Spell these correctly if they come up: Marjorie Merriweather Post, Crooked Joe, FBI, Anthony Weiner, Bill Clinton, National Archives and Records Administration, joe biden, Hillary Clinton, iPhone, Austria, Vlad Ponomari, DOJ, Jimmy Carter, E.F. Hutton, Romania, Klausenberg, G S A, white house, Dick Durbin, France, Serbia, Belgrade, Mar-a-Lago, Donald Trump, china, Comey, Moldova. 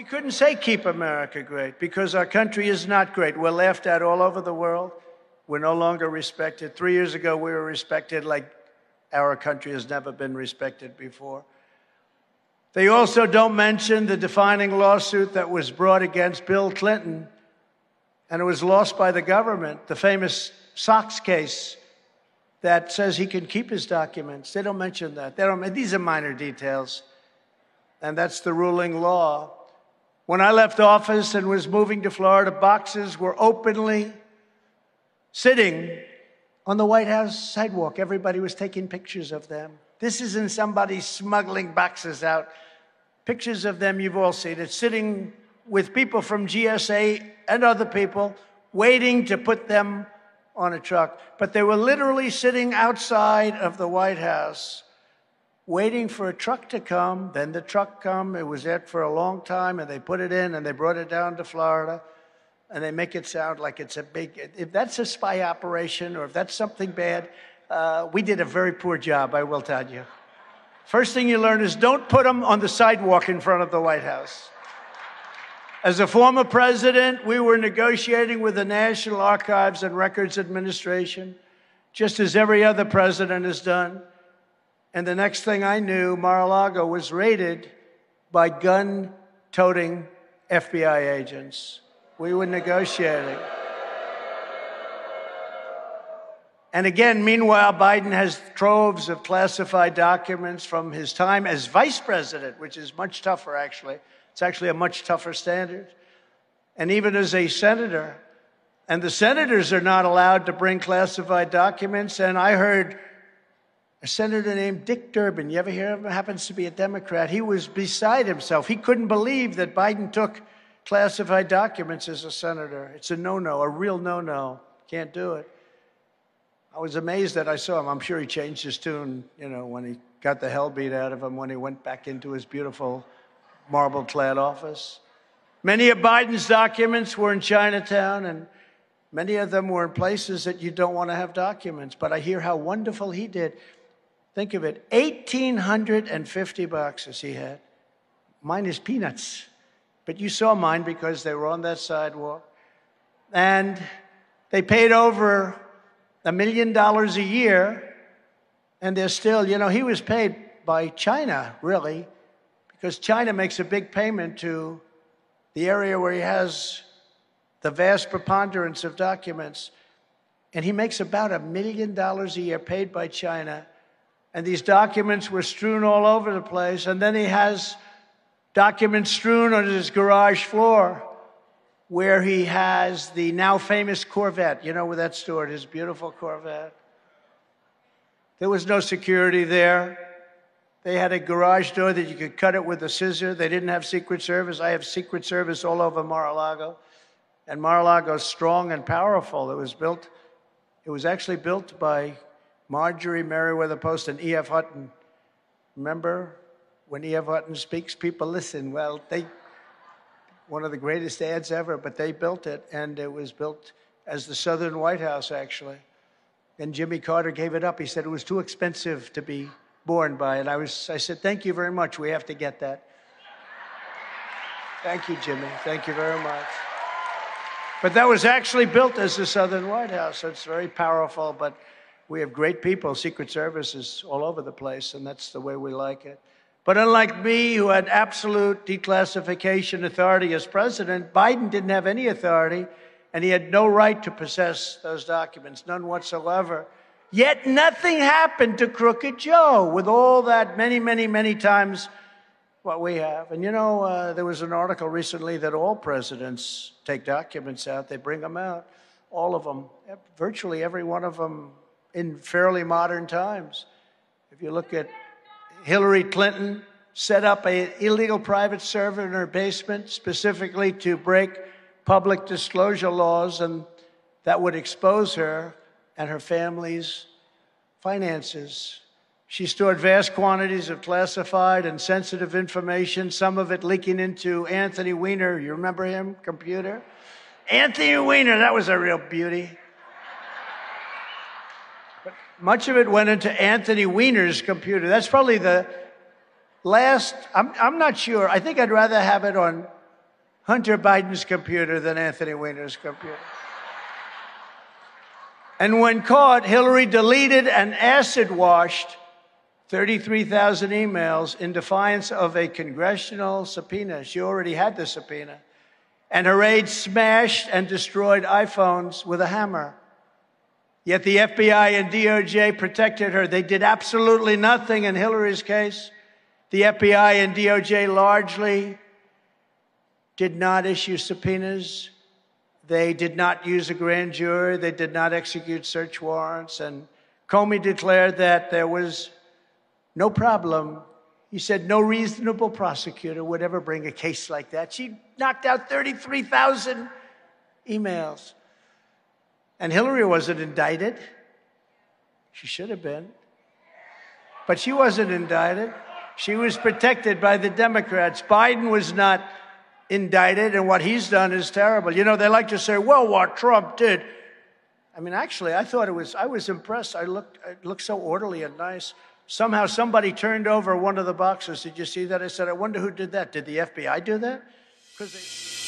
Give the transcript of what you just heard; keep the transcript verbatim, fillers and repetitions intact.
we couldn't say keep America great because our country is not great. We're laughed at all over the world. We're no longer respected. Three years ago, we were respected like our country has never been respected before. They also don't mention the defining lawsuit that was brought against Bill Clinton, and it was lost by the government, the famous Sox case that says he can keep his documents. They don't mention that. They don't, these are minor details, and that's the ruling law. When I left office and was moving to Florida, boxes were openly sitting on the White House sidewalk. Everybody was taking pictures of them. This isn't somebody smuggling boxes out. Pictures of them, you've all seen it, sitting with people from G S A and other people waiting to put them on a truck. But they were literally sitting outside of the White House waiting for a truck to come. Then the truck come. It was there for a long time, and they put it in, and they brought it down to Florida, and they make it sound like it's a big... If that's a spy operation or if that's something bad... Uh, we did a very poor job, I will tell you. First thing you learn is don't put them on the sidewalk in front of the White House. As a former president, we were negotiating with the National Archives and Records Administration, just as every other president has done. And the next thing I knew, Mar-a-Lago was raided by gun-toting F B I agents. We were negotiating. And again, meanwhile, Biden has troves of classified documents from his time as vice president, which is much tougher, actually. It's actually a much tougher standard. And even as a senator. And the senators are not allowed to bring classified documents. And I heard a senator named Dick Durbin. You ever hear of him? Happens to be a Democrat. He was beside himself. He couldn't believe that Biden took classified documents as a senator. It's a no-no, a real no-no. Can't do it. I was amazed that I saw him. I'm sure he changed his tune, you know, when he got the hell beat out of him, when he went back into his beautiful marble-clad office. Many of Biden's documents were in Chinatown, and many of them were in places that you don't want to have documents. But I hear how wonderful he did. Think of it. eighteen fifty boxes he had. Mine is peanuts. But you saw mine because they were on that sidewalk. And they paid over... a million dollars a year, and they're still, you know, he was paid by China, really, because China makes a big payment to the area where he has the vast preponderance of documents. And he makes about a million dollars a year paid by China. And these documents were strewn all over the place. And then he has documents strewn on his garage floor, where he has the now famous Corvette. You know where that's stored, his beautiful Corvette. There was no security there. They had a garage door that you could cut it with a scissor. They didn't have Secret Service. I have Secret Service all over Mar-a-Lago. And Mar-a-Lago's strong and powerful. It was built, it was actually built by Marjorie Merriweather Post and E F Hutton. Remember, when E F Hutton speaks, people listen. Well, they... one of the greatest ads ever, but they built it, and it was built as the Southern White House, actually. And Jimmy Carter gave it up. He said it was too expensive to be borne by. And I was, I said, thank you very much. We have to get that. Thank you, Jimmy. Thank you very much. But that was actually built as the Southern White House, so it's very powerful. But we have great people, Secret Services all over the place, and that's the way we like it. But unlike me, who had absolute declassification authority as president, Biden didn't have any authority, and he had no right to possess those documents, none whatsoever. Yet nothing happened to Crooked Joe with all that many, many, many times what we have. And, you know, uh, there was an article recently that all presidents take documents out. They bring them out, all of them, virtually every one of them in fairly modern times. If you look at... Hillary Clinton set up an illegal private server in her basement specifically to break public disclosure laws, and that would expose her and her family's finances. She stored vast quantities of classified and sensitive information, some of it leaking into Anthony Weiner. You remember him? Computer? Anthony Weiner, that was a real beauty. Much of it went into Anthony Weiner's computer. That's probably the last, I'm, I'm not sure. I think I'd rather have it on Hunter Biden's computer than Anthony Weiner's computer. And when caught, Hillary deleted and acid washed thirty-three thousand emails in defiance of a congressional subpoena. She already had the subpoena. And her aide smashed and destroyed iPhones with a hammer. Yet the F B I and D O J protected her. They did absolutely nothing in Hillary's case. The F B I and D O J largely did not issue subpoenas. They did not use a grand jury. They did not execute search warrants. And Comey declared that there was no problem. He said no reasonable prosecutor would ever bring a case like that. She knocked out thirty-three thousand emails. And Hillary wasn't indicted. She should have been. But she wasn't indicted. She was protected by the Democrats. Biden was not indicted, and what he's done is terrible. You know, they like to say, well, what Trump did. I mean, actually, I thought it was, I was impressed. I looked, it looked so orderly and nice. Somehow somebody turned over one of the boxes. Did you see that? I said, I wonder who did that. Did the F B I do that? 'Cause they